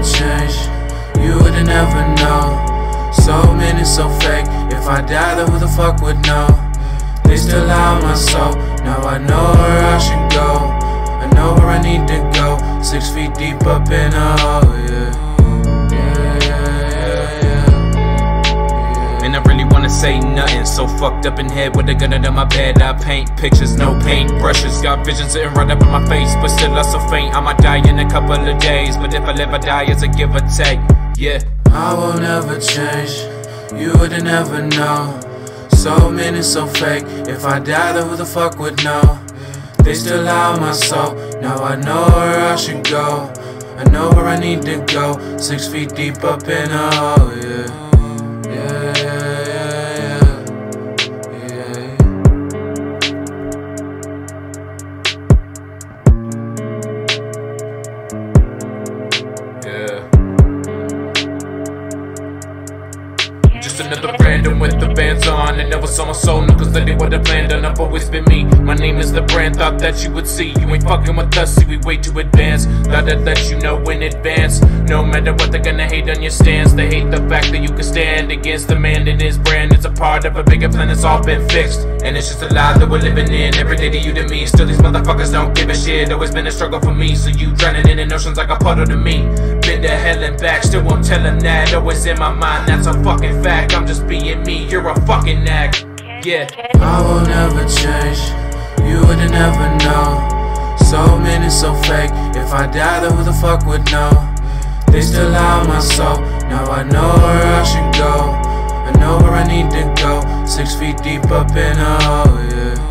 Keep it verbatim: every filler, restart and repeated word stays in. never change, you would never know. So many so fake, if I die then who the fuck would know? They still out my soul, now I know where I should go, I know where I need to go. Six feet deep up in a hole, yeah, yeah, yeah, yeah, yeah. And I really wanna say nothing, so fucked up in head with a gun under my bed. I paint pictures, no paint brushes, got visions sitting right up in my face, but still I so faint. I might die in a couple of days, but if I live I die, it's a give or take, yeah. I won't ever change, you would never know. So many so fake, if I die then who the fuck would know? They still out my soul, now I know where I should go, I know where I need to go. Six feet deep up in a hole, yeah, yeah, yeah, yeah, yeah, yeah. Yeah. Just another random with the bands on, and never saw my soul, no, cause they would have planned, and I've always been me. My name is the brand, thought that you would see. You ain't fucking with us, see we way too advanced. Thought I'd let you know in advance. No matter what, they're gonna hate on your stance. They hate the fact that you can stand against the man and his brand. It's a part of a bigger plan that's all been fixed, and it's just a lie that we're living in. Every day to you to me, still these motherfuckers don't give a shit. Always been a struggle for me, so you drowning in the oceans like a puddle to me. Been to hell and back, still won't tell them that. Always in my mind, that's a fucking fact. I'm just being me, you're a fucking act, yeah. I will never change, you would never know. So many so fake, if I die then who the fuck would know? They still out my soul, now I know where I should go, I know where I need to go. Six feet deep up in a hole, yeah.